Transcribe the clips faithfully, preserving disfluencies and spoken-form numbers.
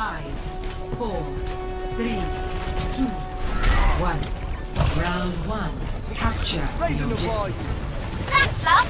Five, four, three, two, one. Round one. Capture the objective. Thanks, love.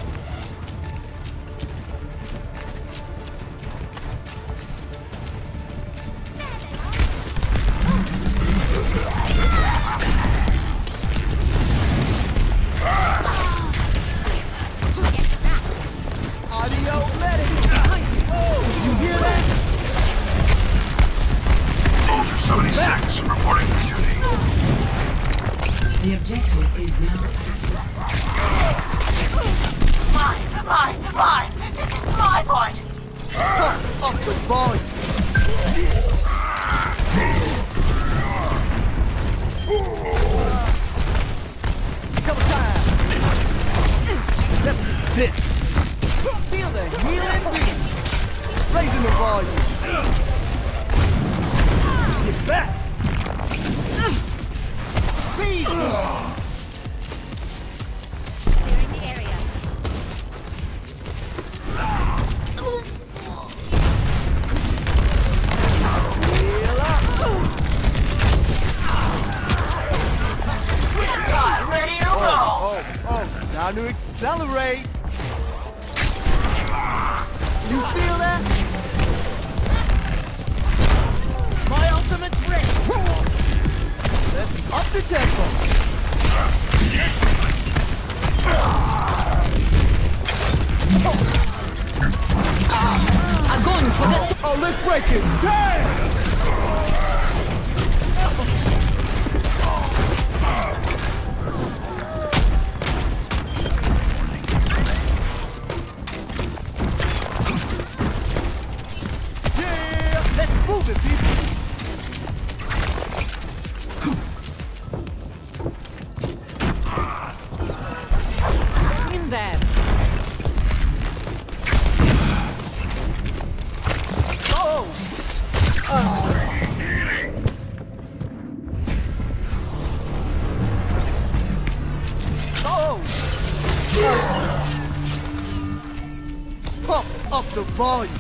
The objective is now mine, mine, mine. This is my point. Ah, up with mine. Double time. Feel the healing beat. Raising the volume. Get back. Clearing the area. Heal up. Ready to roll. Oh, oh, time to accelerate. You feel that? My ultimate's ready. Let's up the tempo. Ah, I'm going for that. Oh, let's break it. Damn! Yeah, let's move it, people. Pump up the volume.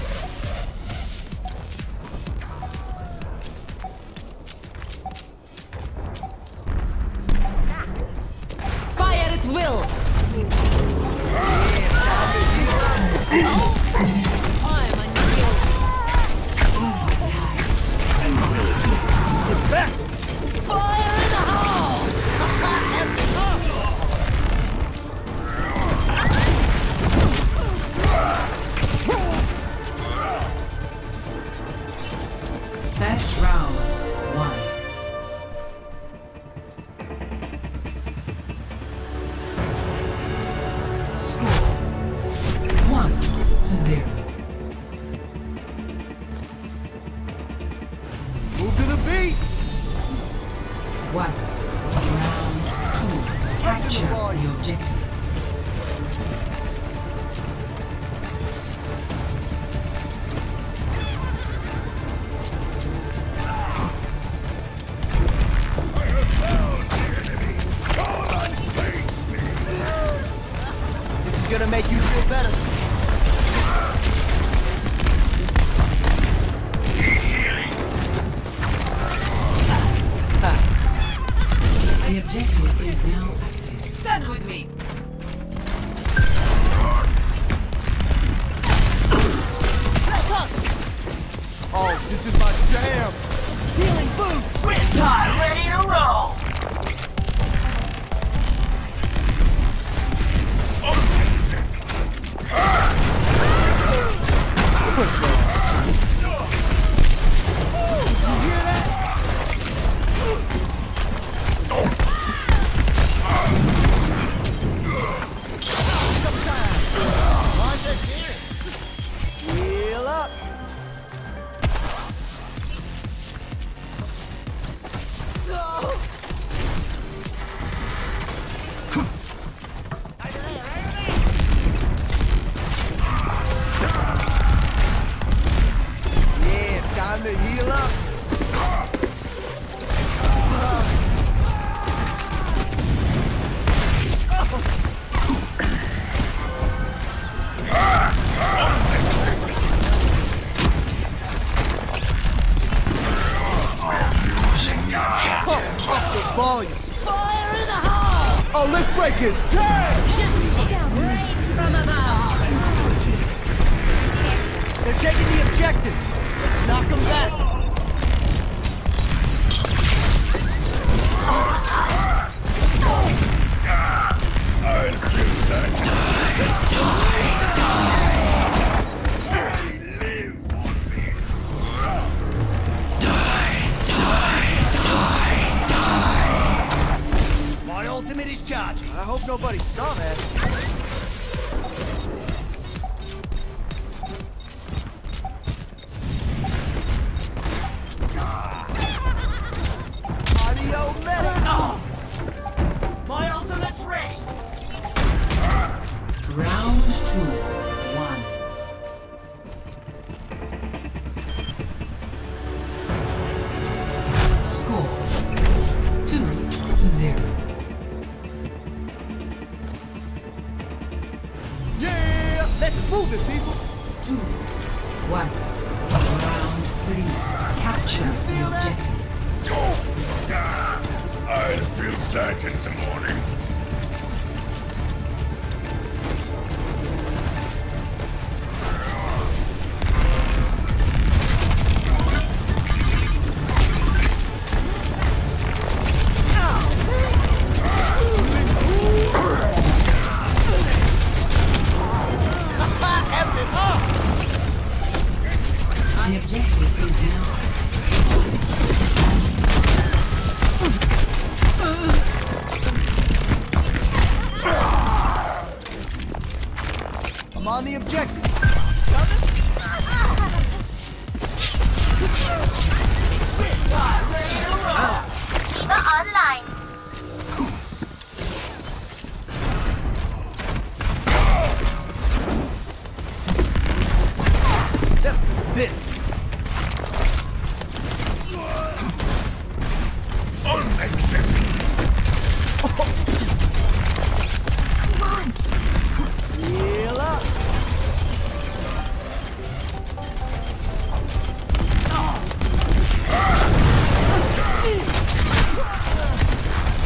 Fire at will. I'm unkillable. Get back. Fire in the hole. Best round one. Score one to zero. Move to the beat. One. Round two. Capture the objective. Gonna make you feel better. The objective is now active. Stand with me. Oh, this is my jam. Healing boost. Red tie, ready to roll. volume. Fire in the hole! Oh, let's break it! Just from above. They're taking the objective. Let's knock them back. I hope nobody saw that. Audio medic! Oh. My ultimate's ready! Round two, one. Score, two, zero. Move it, people! Two, one, round three. Capture the objective. Oh. I'll feel that in the morning. The objective is now. I'm on the objective. We're online. This.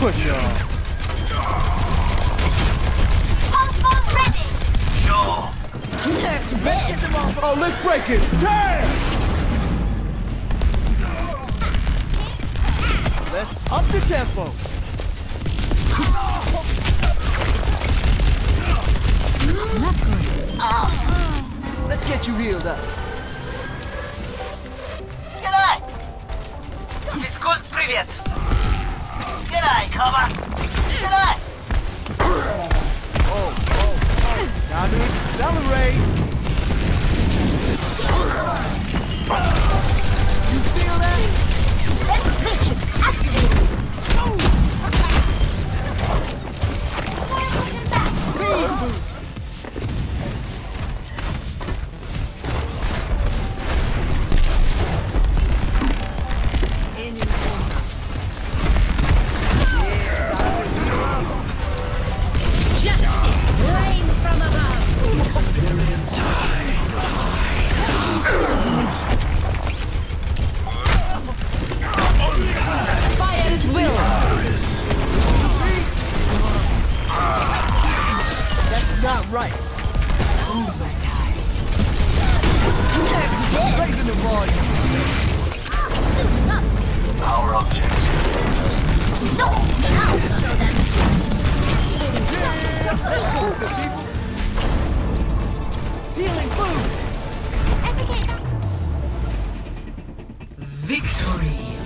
Good job. Pulse ready. Sure. Nerf this. Oh, let's break it. Turn. Let's up the tempo. Oh. Let's get you healed up. Good eye. Discuss, привет. Good eye, cover! Good eye! Oh, oh, oh. Now to accelerate! You feel that? Let's pitch it! Activate! Please! In your corner. Experience. Die, die, die. Fire at will. That's not right. Overtime. Raising the volume. Power object. No. Let's move it, people. Healing food! Victory!